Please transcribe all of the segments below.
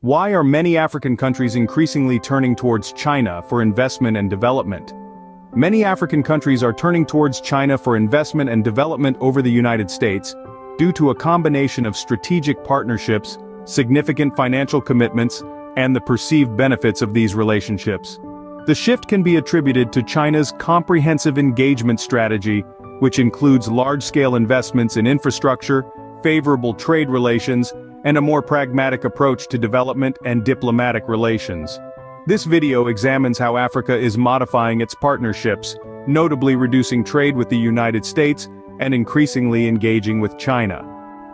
Why are many African countries increasingly turning towards China for investment and development? Many African countries are turning towards China for investment and development over the United States, due to a combination of strategic partnerships, significant financial commitments, and the perceived benefits of these relationships. The shift can be attributed to China's comprehensive engagement strategy, which includes large-scale investments in infrastructure, favorable trade relations, and a more pragmatic approach to development and diplomatic relations. This video examines how Africa is modifying its partnerships, notably reducing trade with the United States and increasingly engaging with China.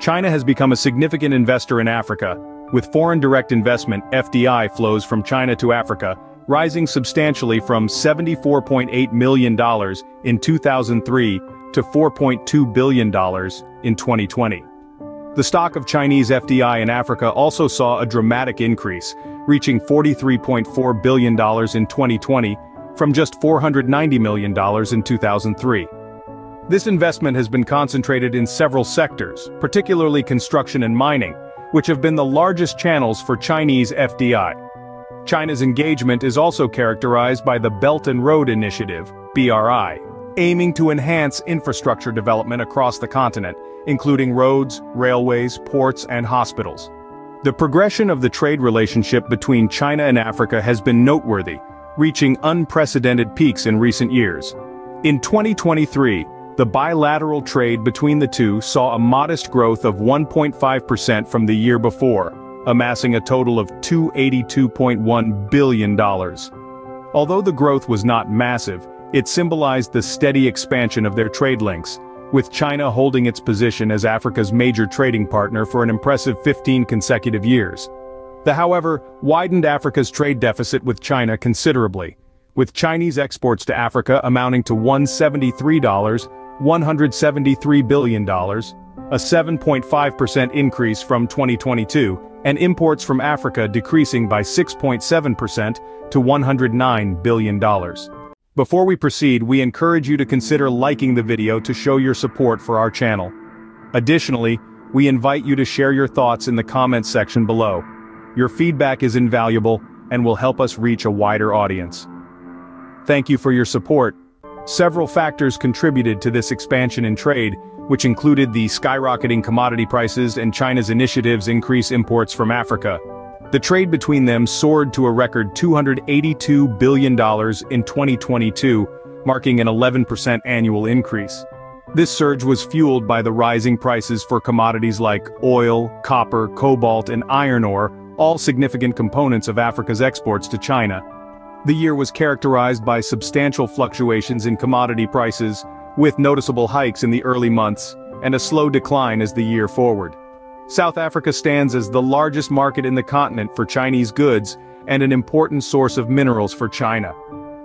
China has become a significant investor in Africa, with foreign direct investment (FDI) flows from China to Africa, rising substantially from $74.8 million in 2003 to $4.2 billion in 2020. The stock of Chinese FDI in Africa also saw a dramatic increase, reaching $43.4 billion in 2020, from just $490 million in 2003. This investment has been concentrated in several sectors, particularly construction and mining, which have been the largest channels for Chinese FDI. China's engagement is also characterized by the Belt and Road Initiative, BRI, aiming to enhance infrastructure development across the continent, including roads, railways, ports, and hospitals. The progression of the trade relationship between China and Africa has been noteworthy, reaching unprecedented peaks in recent years. In 2023, the bilateral trade between the two saw a modest growth of 1.5% from the year before, amassing a total of $282.1 billion. Although the growth was not massive, it symbolized the steady expansion of their trade links, with China holding its position as Africa's major trading partner for an impressive 15 consecutive years. The, however, widened Africa's trade deficit with China considerably, with Chinese exports to Africa amounting to $173 billion, a 7.5% increase from 2022, and imports from Africa decreasing by 6.7% to $109 billion. Before we proceed, we encourage you to consider liking the video to show your support for our channel. Additionally, we invite you to share your thoughts in the comments section below. Your feedback is invaluable and will help us reach a wider audience. Thank you for your support. Several factors contributed to this expansion in trade, which included the skyrocketing commodity prices and China's initiatives to increase imports from Africa. The trade between them soared to a record $282 billion in 2022, marking an 11% annual increase. This surge was fueled by the rising prices for commodities like oil, copper, cobalt, and iron ore, all significant components of Africa's exports to China. The year was characterized by substantial fluctuations in commodity prices, with noticeable hikes in the early months, and a slow decline as the year forward. South Africa stands as the largest market in the continent for Chinese goods and an important source of minerals for China.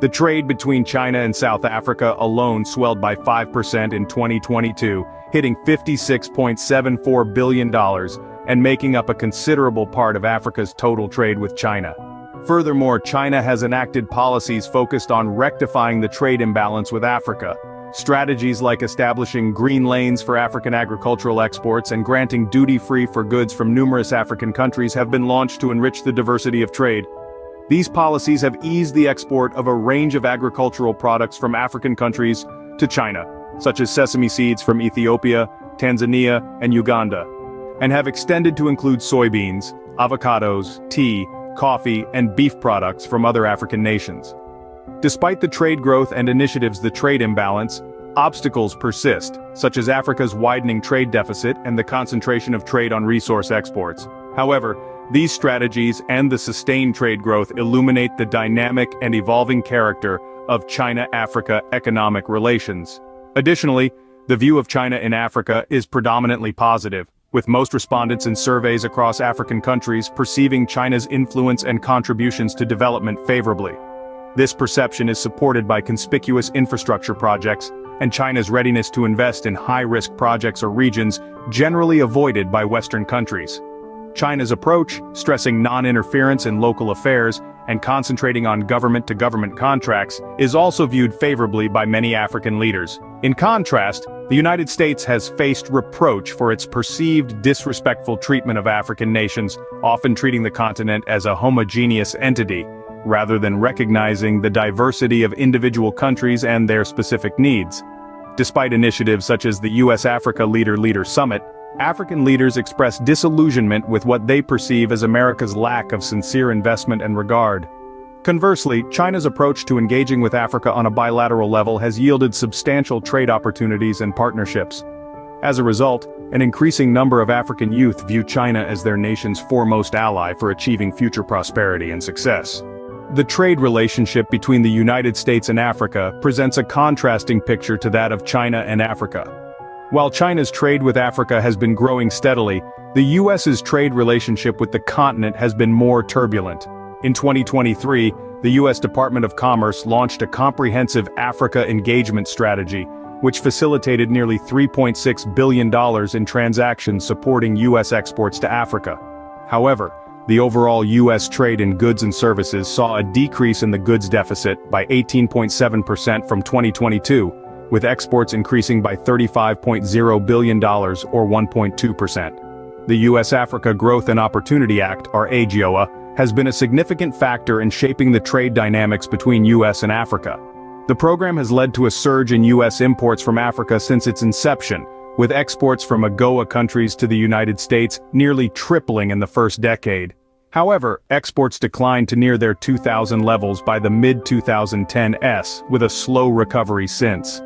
The trade between China and South Africa alone swelled by 5% in 2022, hitting $56.74 billion and making up a considerable part of Africa's total trade with China. Furthermore, China has enacted policies focused on rectifying the trade imbalance with Africa. Strategies like establishing green lanes for African agricultural exports and granting duty-free for goods from numerous African countries have been launched to enrich the diversity of trade. These policies have eased the export of a range of agricultural products from African countries to China, such as sesame seeds from Ethiopia, Tanzania, and Uganda, and have extended to include soybeans, avocados, tea, coffee, and beef products from other African nations. Despite the trade growth and initiatives the trade imbalance, obstacles persist, such as Africa's widening trade deficit and the concentration of trade on resource exports. However, these strategies and the sustained trade growth illuminate the dynamic and evolving character of China-Africa economic relations. Additionally, the view of China in Africa is predominantly positive, with most respondents in surveys across African countries perceiving China's influence and contributions to development favorably. This perception is supported by conspicuous infrastructure projects, and China's readiness to invest in high-risk projects or regions generally avoided by Western countries. China's approach, stressing non-interference in local affairs and concentrating on government-to-government contracts, is also viewed favorably by many African leaders. In contrast, The United States has faced reproach for its perceived disrespectful treatment of African nations, often treating the continent as a homogeneous entity, rather than recognizing the diversity of individual countries and their specific needs. Despite initiatives such as the U.S.-Africa Leader-Leader Summit, African leaders express disillusionment with what they perceive as America's lack of sincere investment and regard. Conversely, China's approach to engaging with Africa on a bilateral level has yielded substantial trade opportunities and partnerships. As a result, an increasing number of African youth view China as their nation's foremost ally for achieving future prosperity and success. The trade relationship between the United States and Africa presents a contrasting picture to that of China and Africa. While China's trade with Africa has been growing steadily, the U.S.'s trade relationship with the continent has been more turbulent. In 2023, the U.S. Department of Commerce launched a comprehensive Africa engagement strategy, which facilitated nearly $3.6 billion in transactions supporting U.S. exports to Africa. However, the overall U.S. trade in goods and services saw a decrease in the goods deficit by 18.7% from 2022, with exports increasing by $35.0 billion or 1.2%. The U.S.-Africa Growth and Opportunity Act, or AGOA, has been a significant factor in shaping the trade dynamics between U.S. and Africa. The program has led to a surge in U.S. imports from Africa since its inception, with exports from AGOA countries to the United States nearly tripling in the first decade. However, exports declined to near their 2000 levels by the mid-2010s, with a slow recovery since.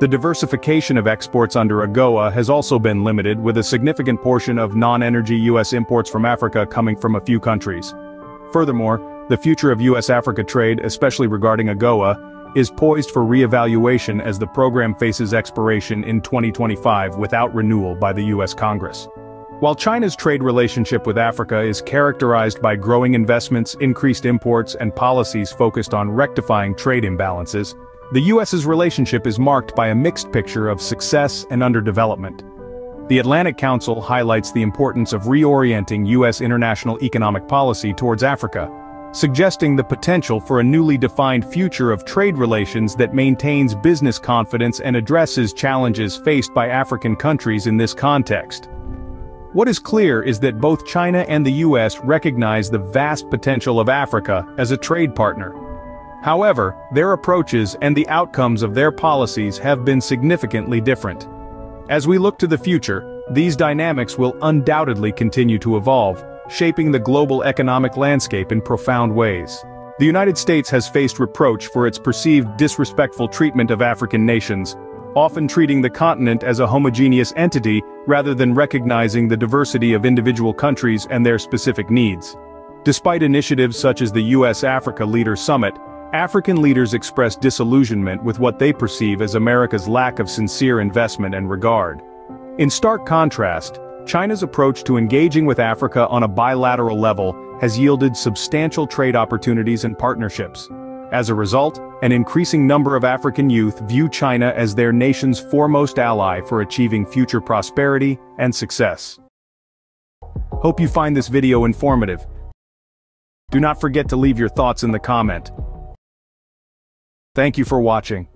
The diversification of exports under AGOA has also been limited, with a significant portion of non-energy U.S. imports from Africa coming from a few countries. Furthermore, the future of U.S.-Africa trade, especially regarding AGOA, is poised for re-evaluation as the program faces expiration in 2025 without renewal by the U.S. Congress. While China's trade relationship with Africa is characterized by growing investments, increased imports, and policies focused on rectifying trade imbalances, the U.S.'s relationship is marked by a mixed picture of success and underdevelopment. The Atlantic Council highlights the importance of reorienting U.S. international economic policy towards Africa, suggesting the potential for a newly defined future of trade relations that maintains business confidence and addresses challenges faced by African countries in this context. What is clear is that both China and the U.S. recognize the vast potential of Africa as a trade partner. However, their approaches and the outcomes of their policies have been significantly different. As we look to the future, these dynamics will undoubtedly continue to evolve, shaping the global economic landscape in profound ways. The United States has faced reproach for its perceived disrespectful treatment of African nations, often treating the continent as a homogeneous entity rather than recognizing the diversity of individual countries and their specific needs. Despite initiatives such as the U.S.-Africa Leader Summit, African leaders express disillusionment with what they perceive as America's lack of sincere investment and regard. In stark contrast, China's approach to engaging with Africa on a bilateral level has yielded substantial trade opportunities and partnerships. As a result, an increasing number of African youth view China as their nation's foremost ally for achieving future prosperity and success. Hope you find this video informative. Do not forget to leave your thoughts in the comment. Thank you for watching.